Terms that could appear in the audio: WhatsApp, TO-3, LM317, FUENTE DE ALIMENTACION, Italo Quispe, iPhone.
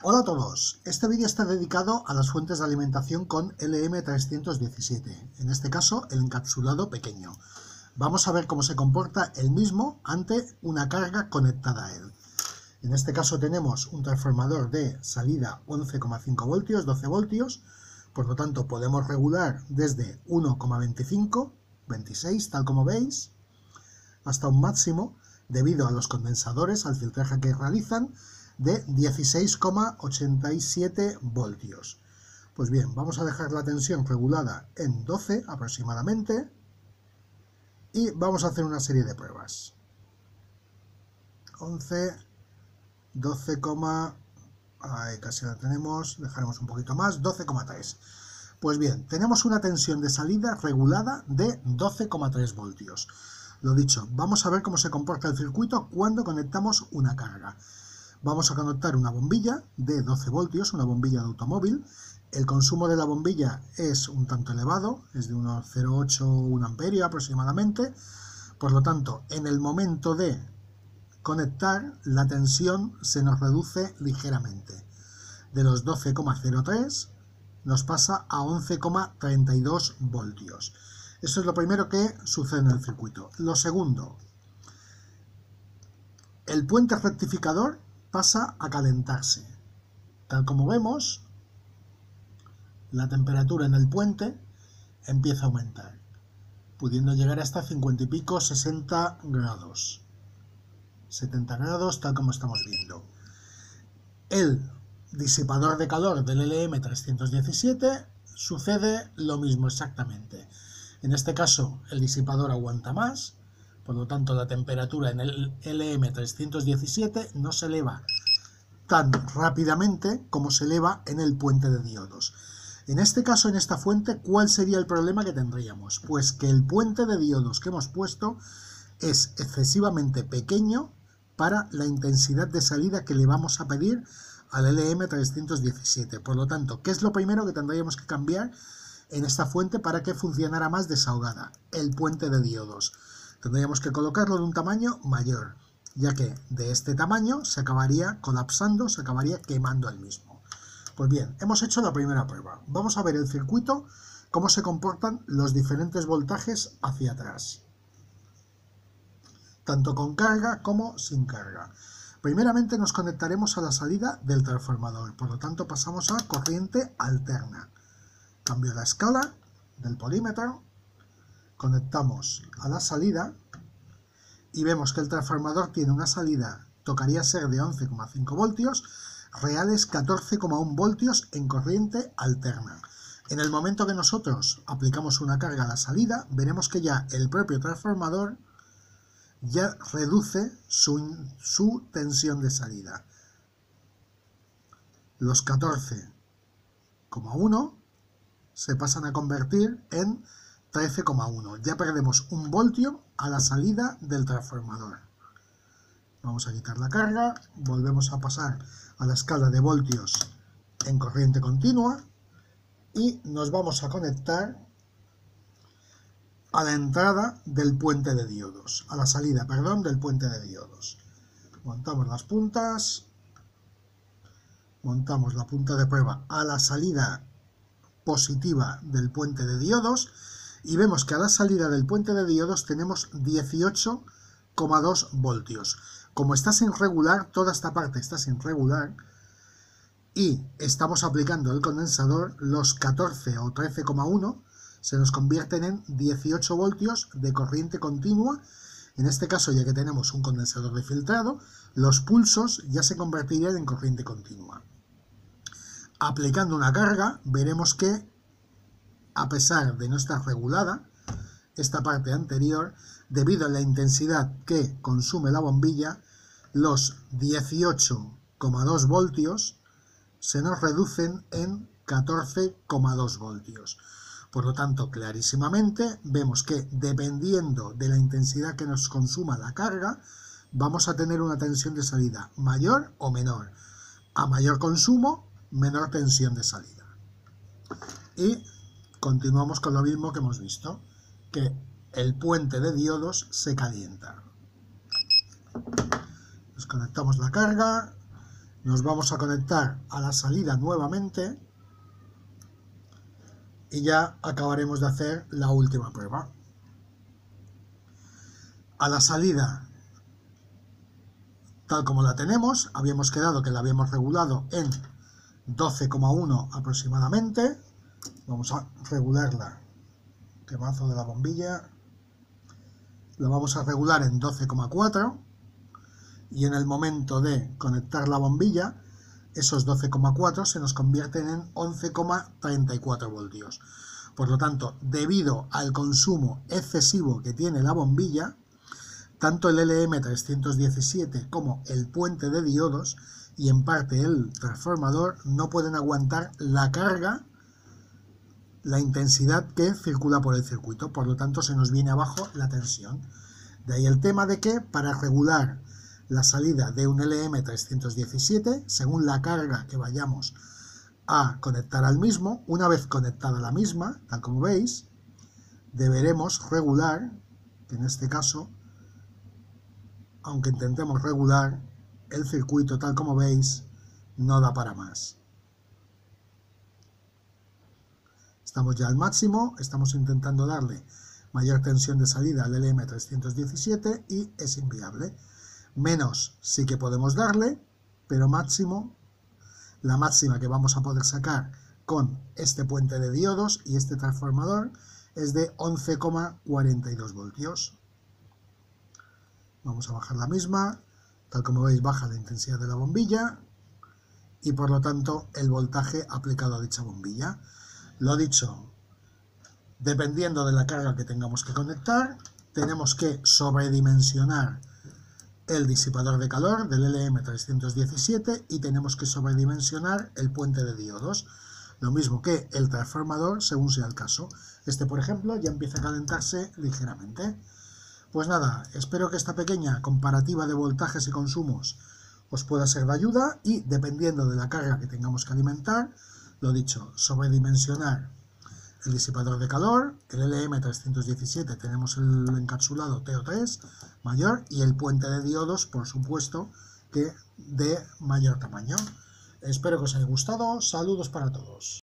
Hola a todos, este vídeo está dedicado a las fuentes de alimentación con LM317, en este caso el encapsulado pequeño. Vamos a ver cómo se comporta el mismo ante una carga conectada a él. En este caso tenemos un transformador de salida 11,5 voltios, 12 voltios, por lo tanto podemos regular desde 1,25, 26, tal como veis, hasta un máximo, debido a los condensadores, al filtraje que realizan, de 16,87 voltios. Pues bien, vamos a dejar la tensión regulada en 12 aproximadamente y vamos a hacer una serie de pruebas. 11, 12, ahí casi la tenemos, dejaremos un poquito más, 12,3. Pues bien, tenemos una tensión de salida regulada de 12,3 voltios. Lo dicho, vamos a ver cómo se comporta el circuito cuando conectamos una carga. Vamos a conectar una bombilla de 12 voltios, una bombilla de automóvil. El consumo de la bombilla es un tanto elevado, es de unos 0,8 amperio aproximadamente. Por lo tanto, en el momento de conectar, la tensión se nos reduce ligeramente. De los 12,03 nos pasa a 11,32 voltios. Eso es lo primero que sucede en el circuito. Lo segundo, el puente rectificador pasa a calentarse. Tal como vemos, la temperatura en el puente empieza a aumentar, pudiendo llegar hasta 50 y pico, 60 grados, 70 grados, tal como estamos viendo. El disipador de calor del LM317 sucede lo mismo exactamente. En este caso, el disipador aguanta más. Por lo tanto, la temperatura en el LM317 no se eleva tan rápidamente como se eleva en el puente de diodos. En este caso, en esta fuente, ¿cuál sería el problema que tendríamos? Pues que el puente de diodos que hemos puesto es excesivamente pequeño para la intensidad de salida que le vamos a pedir al LM317. Por lo tanto, ¿qué es lo primero que tendríamos que cambiar en esta fuente para que funcionara más desahogada? El puente de diodos. Tendríamos que colocarlo de un tamaño mayor, ya que de este tamaño se acabaría colapsando, se acabaría quemando el mismo. Pues bien, hemos hecho la primera prueba. Vamos a ver el circuito, cómo se comportan los diferentes voltajes hacia atrás, tanto con carga como sin carga. Primeramente nos conectaremos a la salida del transformador, por lo tanto pasamos a corriente alterna. Cambio la escala del polímetro. Conectamos a la salida y vemos que el transformador tiene una salida, tocaría ser de 11,5 voltios, reales 14,1 voltios en corriente alterna. En el momento que nosotros aplicamos una carga a la salida, veremos que ya el propio transformador ya reduce su tensión de salida. Los 14,1 se pasan a convertir en 13,1, ya perdemos un voltio a la salida del transformador. Vamos a quitar la carga, volvemos a pasar a la escala de voltios en corriente continua y nos vamos a conectar a la entrada del puente de diodos, a la salida, perdón, del puente de diodos. Montamos las puntas, montamos la punta de prueba a la salida positiva del puente de diodos. Y vemos que a la salida del puente de diodos tenemos 18,2 voltios. Como está sin regular, toda esta parte está sin regular, y estamos aplicando el condensador, los 14 o 13,1 se nos convierten en 18 voltios de corriente continua. En este caso, ya que tenemos un condensador de filtrado, los pulsos ya se convertirían en corriente continua. Aplicando una carga, veremos que a pesar de no estar regulada esta parte anterior, debido a la intensidad que consume la bombilla, los 18,2 voltios se nos reducen en 14,2 voltios. Por lo tanto, clarísimamente vemos que dependiendo de la intensidad que nos consuma la carga, vamos a tener una tensión de salida mayor o menor. A mayor consumo, menor tensión de salida. Y continuamos con lo mismo que hemos visto, que el puente de diodos se calienta. Desconectamos la carga, Nos vamos a conectar a la salida nuevamente y ya acabaremos de hacer la última prueba. A la salida, tal como la tenemos, habíamos quedado que la habíamos regulado en 12,1 aproximadamente. Vamos a regularla. Quemazo de la bombilla. La vamos a regular en 12,4 y en el momento de conectar la bombilla, esos 12,4 se nos convierten en 11,34 voltios. Por lo tanto, debido al consumo excesivo que tiene la bombilla, tanto el LM317 como el puente de diodos y en parte el transformador no pueden aguantar la carga, la intensidad que circula por el circuito, por lo tanto se nos viene abajo la tensión. De ahí el tema de que para regular la salida de un LM317, según la carga que vayamos a conectar al mismo, una vez conectada la misma, tal como veis, deberemos regular, en este caso, aunque intentemos regular, el circuito tal como veis no da para más. Estamos ya al máximo, estamos intentando darle mayor tensión de salida al LM317 y es inviable. Menos sí que podemos darle, pero máximo, la máxima que vamos a poder sacar con este puente de diodos y este transformador es de 11,42 voltios. Vamos a bajar la misma, tal como veis baja la intensidad de la bombilla y por lo tanto el voltaje aplicado a dicha bombilla. Lo dicho, dependiendo de la carga que tengamos que conectar, tenemos que sobredimensionar el disipador de calor del LM317 y tenemos que sobredimensionar el puente de diodos, lo mismo que el transformador según sea el caso. Este, por ejemplo, ya empieza a calentarse ligeramente. Pues nada, espero que esta pequeña comparativa de voltajes y consumos os pueda ser de ayuda y dependiendo de la carga que tengamos que alimentar, lo dicho, sobredimensionar el disipador de calor, el LM317 tenemos el encapsulado TO3 mayor y el puente de diodos, por supuesto, que de mayor tamaño. Espero que os haya gustado. Saludos para todos.